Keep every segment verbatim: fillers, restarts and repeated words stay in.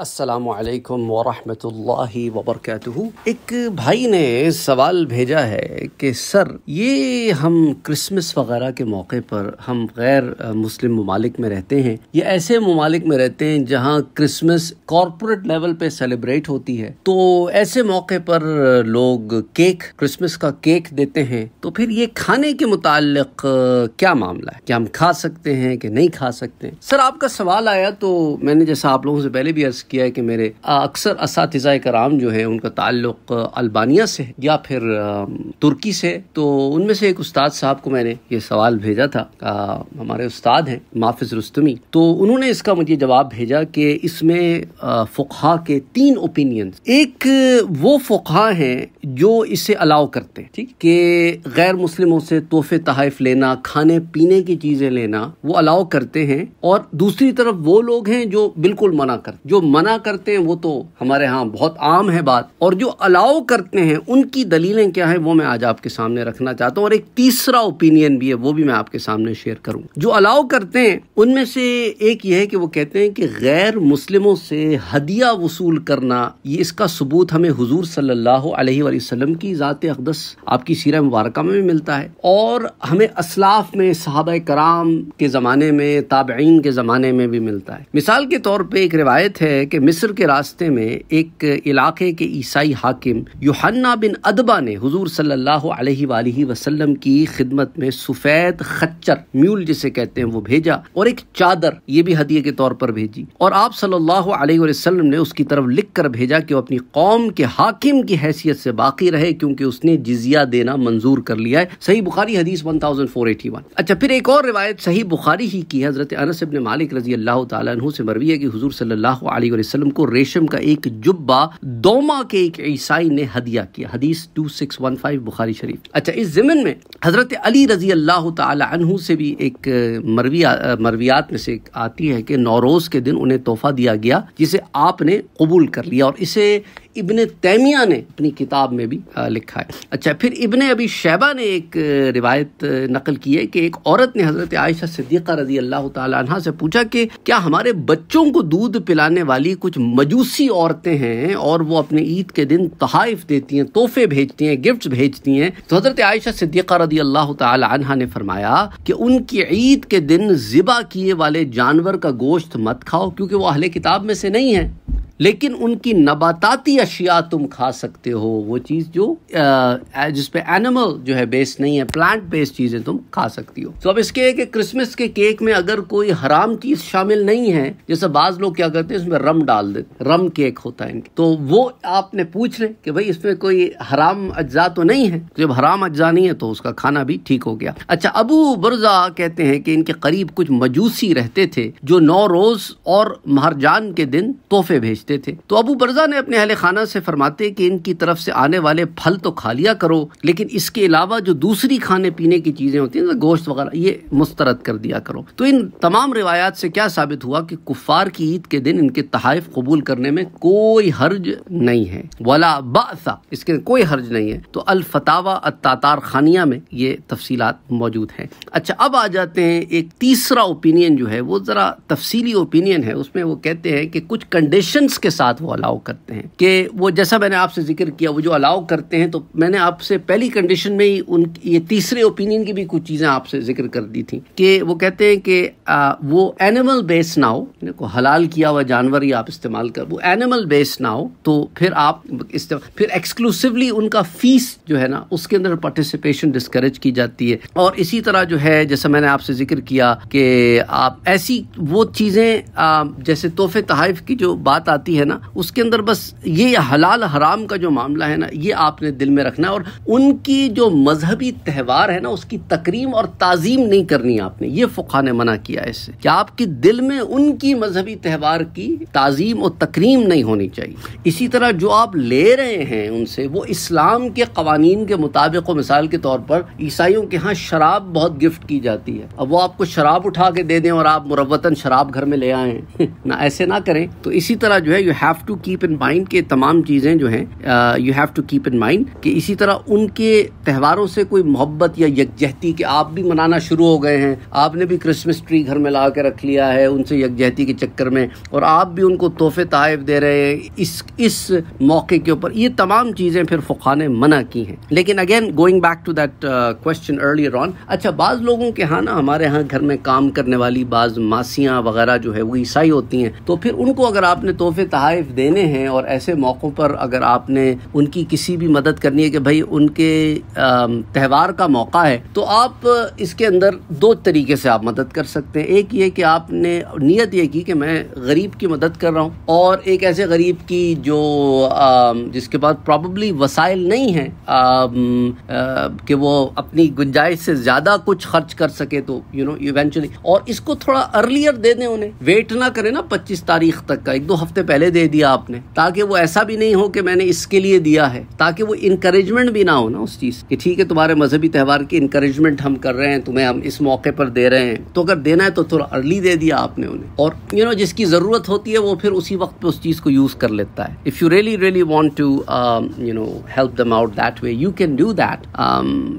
अस्सलामु अलैकुम वरहमतुल्लाहि वबरकातुहू। एक भाई ने सवाल भेजा है कि सर ये हम क्रिसमस वग़ैरह के मौके पर हम गैर मुस्लिम ममालिक में रहते हैं या ऐसे ममालिक में रहते हैं जहाँ क्रिसमस कॉरपोरेट लेवल पे सेलिब्रेट होती है, तो ऐसे मौके पर लोग केक क्रिसमस का केक देते हैं, तो फिर ये खाने के मुताल्लिक क्या मामला है, क्या हम खा सकते हैं कि नहीं खा सकते। सर आपका सवाल आया तो मैंने जैसा आप लोगों से पहले भी अर्ज़ किया है कि मेरे अक्सर असातिज़ाए कराम जो है उनका ताल्लुक अल्बानिया से है या फिर तुर्की से, तो उनमें से एक उस्ताद साहब को मैंने ये सवाल भेजा था, आ, हमारे उस्ताद हैं माफिज रुस्तमी, तो उन्होंने इसका मुझे जवाब भेजा कि इसमें फुक़हा के तीन ओपिनियंस। एक वो फुक़हा हैं जो इसे अलाउ करते हैं, ठीक, कि गैर मुस्लिमों से तोहफे तोहफ़ लेना, खाने पीने की चीज़ें लेना वो अलाउ करते हैं, और दूसरी तरफ वो लोग हैं जो बिल्कुल मना करते, जो मना करते हैं वो तो हमारे यहाँ बहुत आम है बात, और जो अलाउ करते हैं उनकी दलीलें क्या है वो मैं आज आपके सामने रखना चाहता हूँ। और एक तीसरा ओपिनियन भी है वो भी मैं आपके सामने शेयर करूँ। जो अलाउ करते हैं उनमें से एक ये है कि वो कहते हैं कि गैर मुस्लिमों से हदिया वसूल करना, ये इसका सबूत हमें हुजूर सल्लल्लाहु अलैहि वसल्लम की ज़ात अक़दस आपकी सीरा मुबारका में भी मिलता है, और हमें असलाफ में सहाबाए कराम के ज़माने में ताबईन के ज़माने में भी मिलता है। मिसाल के तौर पर एक रिवायत है कि मिस्र के रास्ते में एक इलाके के ईसाई हाकिम यूहन्ना बिन अदबा ने हुजूर सल्लल्लाहु अलैहि वसल्लम की खिदमत में सफ़ेद खच्चर म्यूल जिसे कहते हैं वो भेजा, और एक चादर ये भी हदिये के तौर पर भेजी, और आप सल्लल्लाहु अलैहि वसल्लम ने उसकी तरफ लिख कर भेजा कि वो अपनी कौम के हाकिम की हैसियत से बाकी रहे क्योंकि उसने जिजिया देना मंजूर कर लिया है। सही बुखारी हदीस चौदह सौ इक्यासी। अच्छा, फिर एक और रिवायत सही बुखारी ही की हज़रत अनस इब्न मालिक रजी अल्लाह तआला अन्हु से मरवी है कि हुजूर सल्लल्लाहु अलैहि वसल्लम को रेशम का एक जुब्बा दोमा के एक ईसाई ने हदिया किया, हदीस छब्बीस सौ पंद्रह बुखारी शरीफ। अच्छा, इस ज़िमन में हज़रत अली रजी अल्लाह तआला अन्हु से भी एक मरविया मरवियात में से आती है कि नौरोज़ के दिन उन्हें तोहफा दिया गया जिसे आपने कबूल कर लिया, और इसे इब्न तैमिया ने अपनी किताब में भी लिखा है। अच्छा, फिर इब्न अबी शैबा ने एक रिवायत नकल की है कि एक औरत ने हज़रत आयशा सिद्दीक़ रज़ी अल्लाह तआला अन्हा से पूछा कि क्या हमारे बच्चों को दूध पिलाने वाली कुछ मजूसी औरतें हैं और वो अपने ईद के दिन तोहफ़ देती हैं, तोहफे भेजती हैं, गिफ्ट्स भेजती हैं। तो हज़रत आयशा सिद्दीक़ रज़ी अल्लाह तआला अन्हा ने फरमाया कि उनकी ईद के दिन ज़िबा किए वाले जानवर का गोश्त मत खाओ क्योंकि वो अहले किताब में से नहीं है, लेकिन उनकी नबाताती अशिया तुम खा सकते हो, वो चीज़ जो आ, जिस पे एनिमल जो है बेस नहीं है, प्लांट बेस्ड चीज़ें तुम खा सकती हो। तो अब इसके है कि क्रिसमस के केक में अगर कोई हराम चीज़ शामिल नहीं है, जैसे बाज़ लोग क्या करते हैं इसमें रम डाल देते, रम केक होता है इनके, तो वो आपने पूछ लें कि भाई इसमें कोई हराम अज्जा तो नहीं है, तो जब हराम अज्जा नहीं है तो उसका खाना भी ठीक हो गया। अच्छा, अबू बुरजा कहते हैं कि इनके करीब कुछ मजूसी रहते थे जो नौ रोज़ और महरजान के दिन तोहफे भेजते थे, तो अबू बरजा ने अपने अहले खाना से फरमाते कि इनकी तरफ से आने वाले फल तो खा लिया करो, लेकिन इसके अलावा जो दूसरी खाने पीने की चीजें होती हैं तो गोश्त वगैरह ये मुस्तरद कर दिया करो। तो इन तमाम रिवायात से क्या साबित हुआ कि कुफार की ईद के दिन इनके तहाइफ कबूल करने में कोई हर्ज नहीं है, वला बासा, इसके कोई हर्ज नहीं है। तो अल फतावा अत्तातार खानिया में ये तफसीलात मौजूद हैं। अच्छा, अब आ जाते हैं एक तीसरा ओपिनियन जो है वो जरा तफसीली ओपिनियन है, उसमें वो कहते हैं कि कुछ कंडीशंस के साथ वो अलाउ करते हैं कि वो जैसा मैंने आपसे जिक्र किया वो जो अलाउ करते हैं, तो मैंने आपसे पहली कंडीशन में ही उन ये तीसरे ओपिनियन की भी कुछ चीज़ें आपसे जिक्र कर दी थी कि वो कहते हैं कि आ, वो एनिमल बेस ना हो, को हलाल किया हुआ जानवर ही आप इस्तेमाल कर, वो एनिमल बेस ना हो, तो फिर आप फिर एक्सक्लूसिवली उनका फीस जो है ना उसके अंदर पार्टिसिपेशन डिस्करेज की जाती है। और इसी तरह जो है जैसा मैंने आपसे जिक्र किया कि आप ऐसी वो चीज़ें जैसे तोहफे तोहफ़ की जो बात आती है ना उसके अंदर बस ये हलाल हराम का जो मामला है ना ये आपने दिल में रखना है, और उनकी जो मजहबी त्यौहार है ना उसकी तकरीम और ताज़ीम नहीं करनी आपने, ये फुक़हा ने मना किया है इससे कि आपके दिल में उनकी मजहबी त्यौहार की ताज़ीम और तकरीम नहीं होनी चाहिए। इसी तरह जो आप ले रहे हैं उनसे वो इस्लाम के कवानीन के मुताबिक हो। मिसाल के तौर पर ईसाइयों के यहाँ शराब बहुत गिफ्ट की जाती है, अब वो आपको शराब उठा के दे दें और आप मुरव्वतन शराब घर में ले आए ना, ऐसे ना करें। तो इसी तरह जो है है you have to keep in mind के तमाम चीज़ें जो हैं you have to keep in mind कि इसी तरह उनके त्यौहारों से कोई मोहब्बत या यकजहती कि आप भी मनाना शुरू हो गए हैं, आपने भी क्रिसमस ट्री घर में ला के रख लिया है उनसे यकजहती के चक्कर में, और आप भी उनको तोहफे तोहफ़ दे रहे हैं इस इस मौके के ऊपर, ये तमाम चीज़ें फिर फ़ुक़हा ने मना की हैं। लेकिन again going back to that question earlier on, अच्छा बाज़ लोगों के यहाँ ना हमारे यहाँ घर में काम करने वाली बाज़ मासियाँ वगैरह जो है वो ईसाई होती हैं, तो फिर उनको अगर आपने तोहफे तोहफ़ देने हैं और ऐसे मौक़ों पर अगर आपने उनकी किसी भी मदद करनी है कि भाई उनके त्यौहार का मौका है, तो आप इसके अंदर दो तरीके से आप मदद कर सकते हैं। एक ये कि आपने नियत ये की कि मैं गरीब की मदद कर रहा हूँ, और एक ऐसे गरीब की जो जिसके पास प्रॉब्ली वसाइल नहीं है कि वो अपनी गुंजाइश से ज़्यादा कुछ खर्च कर सके, तो यू नो इवेंचुअली, और इसको थोड़ा अर्लियर दे दें, उन्हें वेट ना करें ना पच्चीस तारीख तक का, एक दो हफ्ते पहले दे दिया आपने, ताकि वो ऐसा भी नहीं हो कि मैंने इसके लिए दिया है, ताकि वो इनकरेजमेंट भी ना हो ना उस चीज़ कि ठीक है तुम्हारे मजहबी त्यौहार की इनकरेजमेंट हम कर रहे हैं, तुम्हें हम इस मौके पर दे रहे हैं, तो अगर देना है तो थोड़ा अर्ली दे दिया आपने उन्हें। और यू नो जिसकी ज़रूरत होती है वो फिर उसी वक्त पे उस चीज़ को यूज़ कर लेता है। If you really really want to you know help them out that way you can do that,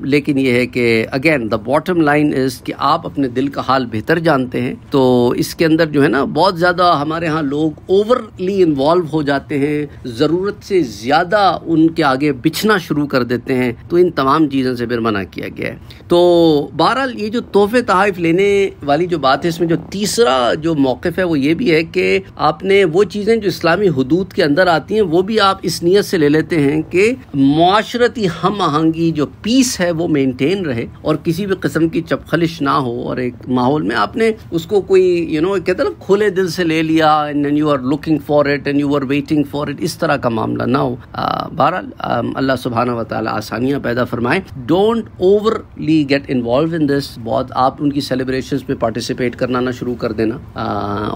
लेकिन ये है कि again the bottom line is कि आप अपने दिल का हाल बेहतर जानते हैं, तो इसके अंदर जो है ना बहुत ज़्यादा हमारे यहाँ लोग ओवरली इन्वॉल्व हो जाते हैं, ज़रूरत से ज़्यादा उनके आगे बिछना शुरू कर देते हैं, तो इन तमाम चीज़ों से फिर मना किया गया है। तो बहरहाल ये जो तोहफे तोहफ़ लेने वाली जो बात है, इसमें जो तीसरा जो मौक़िफ़ है वो ये भी है कि आपने वो चीज़ें जो इस्लामी हुदूद के अंदर आती हैं वो भी आप इस नीयत से ले लेते हैं कि माशरती हम आहंगी जो पीस है वो मेनटेन रहे और किसी भी किस्म की चपखलिश ना हो, और एक माहौल में आपने उसको कोई यू नो कहते ना खुले दिल से ले लिया and you are looking for it and you are waiting for it, इस तरह का मामला ना हो। बहरहाल अल्लाह सुब्हानहू व तआला आसानियाँ पैदा फरमाए। Don't overly get involve in this, बहुत आप उनकी सेलिब्रेशंस में पार्टिसिपेट करना ना शुरू कर देना, आ,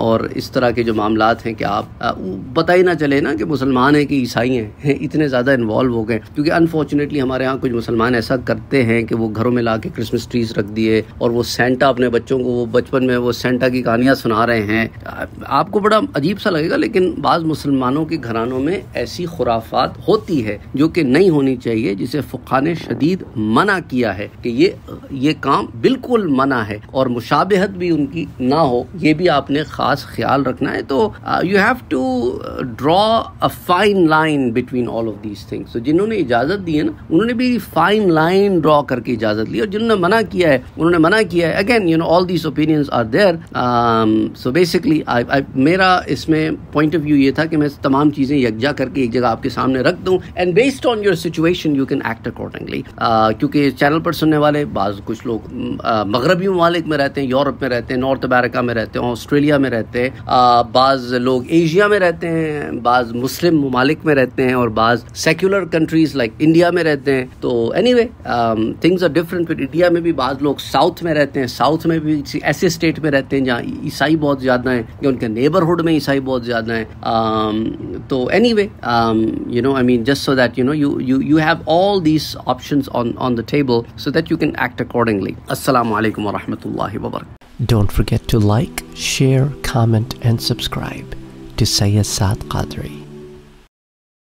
और इस तरह के जो मामलात हैं कि आप पता ही ना चले ना कि मुसलमान हैं कि ईसाई हैं, इतने ज़्यादा इन्वॉल्व हो गए, क्योंकि अनफॉर्चुनेटली हमारे यहाँ कुछ मुसलमान ऐसा करते हैं कि वो घरों में ला के क्रिसमस ट्रीज रख दिए और वो सेंटा अपने बच्चों को वो बचपन में वो सेंटा की कहानियाँ सुना रहे हैं। आपको बड़ा अजीब सा लगेगा लेकिन बाज़ मुसलमानों के घरानों में ऐसी खुराफात होती है जो कि नहीं होनी चाहिए, जिसे फुक़हा ने शदीद मना किया है कि ये ये काम बिल्कुल मना है, और मुशाबहत भी उनकी ना हो, ये भी आपने ख़ास ख्याल रखना है। तो you have to draw a fine line between all of these things. तो जिन्होंने इजाज़त दी है ना उन्होंने भी फाइन लाइन ड्रॉ करके इजाज़त ली, और जिन्होंने मना किया है उन्होंने मना किया है। Again you know all these opinions are there, so basically मेरा इसमें पॉइंट ऑफ व्यू ये था कि मैं तमाम चीज़ें यकजा करके एक जगह आपके सामने रख दूँ and based on your situation you can act accordingly, क्योंकि चैनल पर सुनने वाले बाज़ कुछ लोग मगरबी ममालिक में रहते हैं, यूरोप में रहते हैं, नॉर्थ अमेरिका में रहते हैं, ऑस्ट्रेलिया में रहते हैं, बाज़ लोग एशिया में रहते हैं, बाज़ मुस्लिम ममालिक में रहते हैं, और बाज़ सेक्युलर कंट्रीज़ लाइक इंडिया में रहते हैं। तो anyway things are different. फिर इंडिया में भी बाज़ लोग साउथ में रहते हैं, साउथ में भी ऐसे स्टेट में रहते हैं जहाँ ईसाई बहुत ज़्यादा हैं या उनके नेबरहुड में ईसाई बहुत ज़्यादा हैं। तो anyway you know I mean just so that you know you you you have all these options on on the table so that you can act accordingly. अस्सलामु अलैकुम वरहमतुल्लाहि वबरकातुहू। Don't forget to like, share, comment and subscribe to Syed Saad Qadri.